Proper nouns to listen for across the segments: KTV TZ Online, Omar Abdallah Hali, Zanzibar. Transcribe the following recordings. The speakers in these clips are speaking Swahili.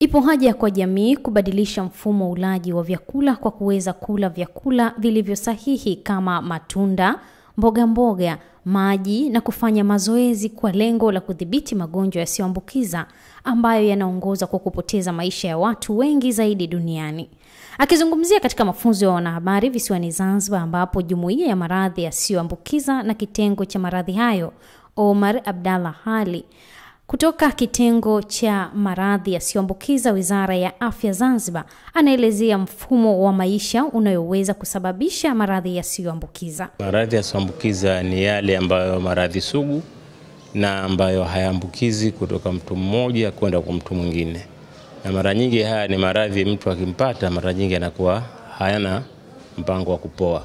Ipo haja kwa jamii kubadilisha mfumo ulaji wa vyakula kwa kuweza kula vyakula vilivyo sahihi kama matunda, mboga mboga, maji na kufanya mazoezi kwa lengo la kudhibiti magonjwa yasiyoambukiza ambayo yanaongoza kwa kupoteza maisha ya watu wengi zaidi duniani. Akizungumzia katika mafunzo ya wanahabari visiwani Zanzibar ambapo jumuiya ya maradhi yasiyoambukiza na kitengo cha maradhi hayo, Omar Abdallah Hali kutoka kitengo cha maradhi yasiyoambukiza Wizara ya Afya Zanzibar anaelezea mfumo wa maisha unayoweza kusababisha maradhi yasiyoambukiza. Maradhi yasiyoambukiza ni yale ambayo maradhi sugu na ambayo hayaambukizi kutoka mtu mmoja kwenda kwa mtu mwingine. Na mara nyingi haya ni maradhi mtu akimpata mara nyingi anakuwa hayana mpango wa kupoa.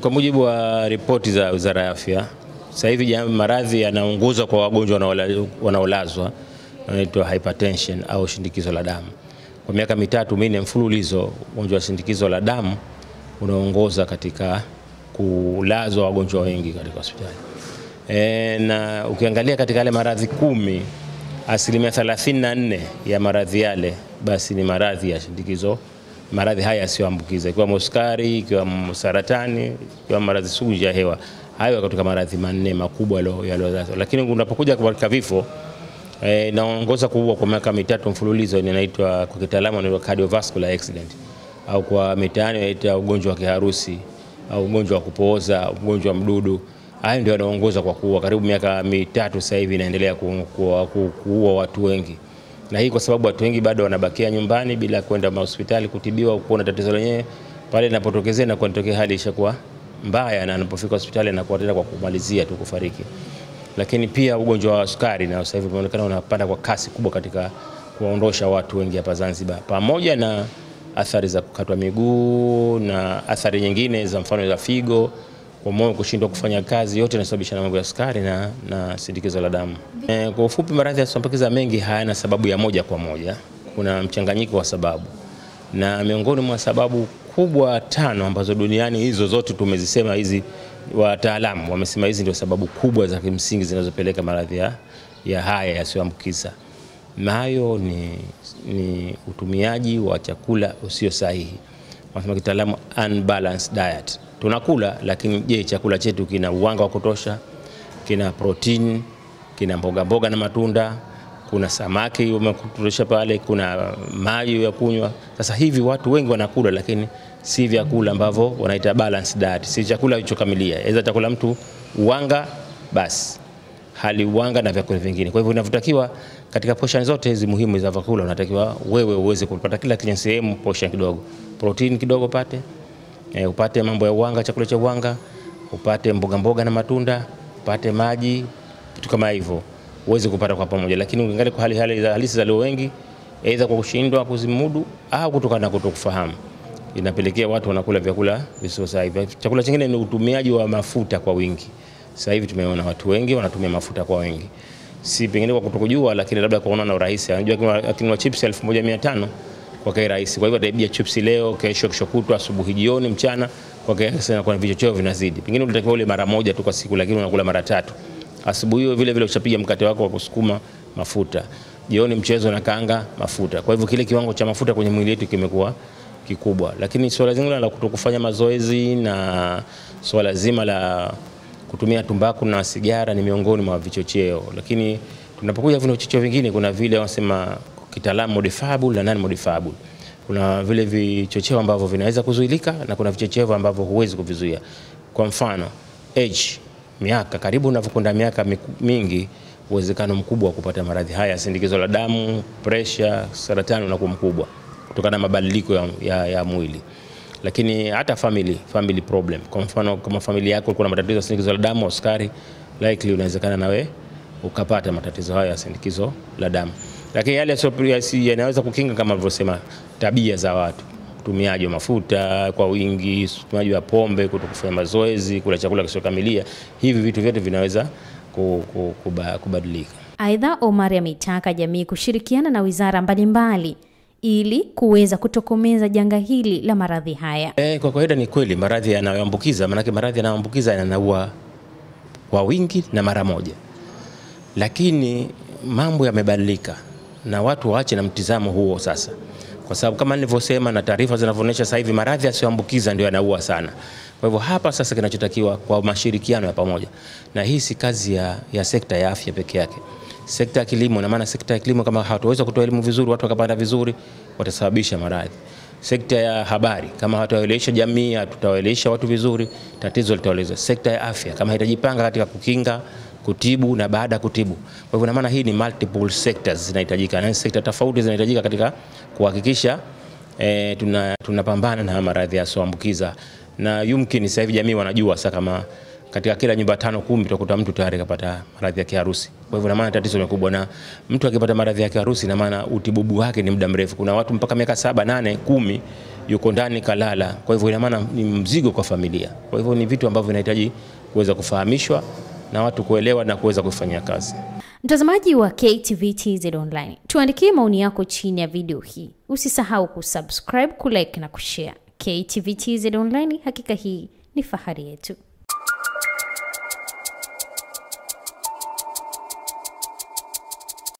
Kwa mujibu wa ripoti za Wizara ya Afya, sasa hivi maradhi yanaongozwa kwa wagonjwa wanaolazwa, inaitwa hypertension au shinikizo la damu. Kwa miaka mitatu mimi mfululizo ugonjwa wa shinikizo la damu unaongoza katika kulazwa wagonjwa wengi katika hospitali. Na ukiangalia katika yale maradhi 10, asilimia 34 ya maradhi yale basi ni maradhi ya shinikizo, maradhi haya yasiyoambukiza, ikiwa sukari, ikiwa saratani, ikiwa maradhi sugu ya hewa. Hayo kutoka maradhi 4 makubwa yaliyozalishwa. Lakini unapokuja kwa vifo inaongoza kubwa kwa miaka mitatu mfululizo, inaitwa kwa kitaalamu ni cardiovascular accident au kwa mitaani inaitwa ugonjwa wa kiharusi au ugonjwa wa kupooza, ugonjwa wa mdudu. Hayo ndio yanaongoza kwa kuua. Karibu miaka mitatu sasa hivi inaendelea kuua watu wengi. Na hii kwa sababu watu wengi bado wanabakia nyumbani bila kwenda hospitali kutibiwa kuona tatizo lenyewe. Pale inapotokezea na kuondokea hali ishakuwa mbaya na anapofika hospitali na kuendelea kwa kumalizia tu kufariki. Lakini pia ugonjwa wa sukari na sasa hivi unaonekana unapanda kwa kasi kubwa katika kuondosha watu wengi hapa Zanzibar, pamoja na athari za kukatwa miguu na athari nyingine za mfano za figo, kwa moyo kushindwa kufanya kazi, yote yanasababishwa na mambo ya sukari na shinikizo la damu. Kwa ufupi maradhi yasiyoambukiza mengi hayana sababu ya moja kwa moja. Kuna mchanganyiko wa sababu. Na miongoni mwa sababu kubwa 5 ambazo duniani hizo zote tumezisema, hizi wataalamu wamesema hizi ndio sababu kubwa za kimsingi zinazopeleka maradhi ya haya yasiyoambukiza. Nayo ni utumiaji wa chakula usio sahihi. Wanasema kitaalamu unbalanced diet. Tunakula lakini je, chakula chetu kina wanga wa kutosha? Kina protein, kina mboga mboga na matunda? Kuna samaki umekutulisha pale, kuna maji ya kunywa. Sasa hivi watu wengi wanakula lakini si vyakula ambavyo wanaita balance diet, si chakula kilichokamilia. Aidha atakula mtu uwanga basi, hali uwanga na vyakula vingine. Kwa hivyo inavutakiwa katika portion zote hizi muhimu za vyakula, unatakiwa wewe uweze kupata kila kitu sehemu portion kidogo. Protein kidogo upate, upate mambo ya uwanga, chakula cha uwanga, upate mboga mboga na matunda, upate maji, kitu kama hivyo uweze kupata kwa pamoja. Lakini ukiangalia kwa hali halisi za leo wengi, aidha kwa kushindwa kuzimudu au kutokana na kutokufahamu, inapelekea watu wanakula vyakula visivyo sahihi. Chakula kingine ni utumiaji wa mafuta kwa wingi. Sasa hivi tumeona watu wengi wanatumia mafuta kwa wingi. Si pengine kwa kutokujua, lakini labda kwaona na urahisi. Anajua akinunua chips 1500 kwa kai rahisi. Kwa hivyo ataibia chips leo, kesho keshokutwa, asubuhi, jioni, mchana, kwa kai sana kwa vichocheo vinazidi. Pengine unatakiwa ule mara moja tu kwa siku lakini unakula mara 3. Asubuhi hiyo vile vile ushapiga mkate wako wa kusukuma mafuta. Jioni mchezo na kaanga mafuta. Kwa hivyo kile kiwango cha mafuta kwenye mwili wetu kimekuwa kikubwa. Lakini swala zingine la kutokufanya mazoezi na swala zima la kutumia tumbaku na sigara ni miongoni mwa vichocheo. Lakini tunapokuja vile vichocheo vingine, kuna vile wanasema kitaalamu modifiable na non modifiable. Kuna vile vichocheo ambavyo vinaweza kuzuilika na kuna vichocheo ambavyo huwezi kuvizuia. Kwa mfano, age, miaka, karibu unavyokwenda miaka mingi uwezekano mkubwa wa kupata maradhi haya, shinikizo la damu, pressure, saratani unakuwa mkubwa kutokana na mabadiliko ya mwili. Lakini hata family problem. Kwa mfano kama familia yako kuna matatizo ya shinikizo la damu au sukari, likely unawezekana nawe ukapata matatizo haya ya shinikizo la damu. Lakini yale yanaweza kukinga kama walivyosema tabia za watu, utumiaji wa mafuta kwa wingi, utumiaji wa pombe, kutokufanya mazoezi, kula chakula kisichokamilia. Hivi vitu vyote vinaweza kubadilika. Aidha, Omar ameitaka jamii kushirikiana na wizara mbalimbali ili kuweza kutokomeza janga hili la maradhi haya. Kwa kawaida ni kweli maradhi yanayoambukiza, maana maradhi yanayoambukiza yanaua kwa wingi na mara moja. Lakini mambo yamebadilika. na watu waache na mtizamo huo sasa. Kwa sababu kama nilivyosema na taarifa zinavyoonyesha sasa hivi maradhi yasiyoambukiza ndio yanaua sana. Kwa hivyo hapa sasa kinachotakiwa kwa mashirikiano ya pamoja. Na hii si kazi ya sekta ya afya peke yake. Sekta ya kilimo, na maana sekta ya kilimo kama hatuweza kutoa elimu vizuri, watu wakapanda vizuri, watasababisha maradhi. Sekta ya habari, kama hatuwaelewesha jamii, hatutawaelewesha watu vizuri, tatizo litaelezwa. Sekta ya afya kama haitajipanga katika kukinga, kutibu na baada kutibu. Kwa hivyo na maana hii ni multiple sectors zinahitajika, na sekta tofauti zinahitajika katika kuhakikisha tunapambana na maradhi yasiyoambukiza. Na yumkini sasa hivi jamii wanajua sasa kama katika kila nyumba 5-10 tutakuta mtu tayari kapata maradhi ya kiharusi. Kwa hivyo na maana tatizo ni kubwa, na mtu akipata maradhi ya kiharusi na maana utibubu wake ni muda mrefu. Kuna watu mpaka miaka 7, 8, 10 yuko ndani kalala. Kwa hivyo ina maana ni mzigo kwa familia. Kwa hivyo ni vitu ambavyo vinahitaji kuweza kufahamishwa na watu kuelewa na kuweza kufanyia kazi. Mtazamaji wa KTV TZ Online, tuandikie maoni yako chini ya video hii. Usisahau kusubscribe, kulike na kushare. KTV TZ Online, hakika hii ni fahari yetu.